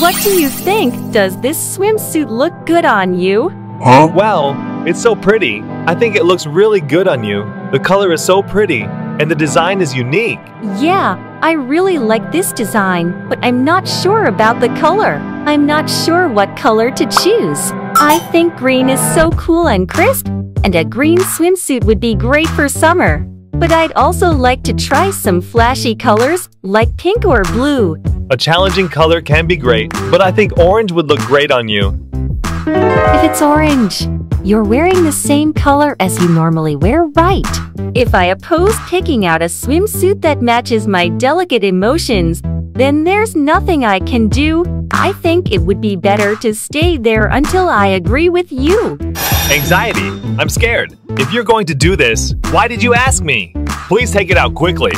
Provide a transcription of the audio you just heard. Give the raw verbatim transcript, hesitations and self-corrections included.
What do you think? Does this swimsuit look good on you? Huh? Wow, it's so pretty. I think it looks really good on you. The color is so pretty, and the design is unique. Yeah, I really like this design, but I'm not sure about the color. I'm not sure what color to choose. I think green is so cool and crisp, and a green swimsuit would be great for summer. But I'd also like to try some flashy colors, like pink or blue. A challenging color can be great, but I think orange would look great on you. If it's orange, you're wearing the same color as you normally wear, right? If I oppose picking out a swimsuit that matches my delicate emotions, then there's nothing I can do. I think it would be better to stay there until I agree with you. Anxiety, I'm scared. If you're going to do this, why did you ask me? Please take it out quickly.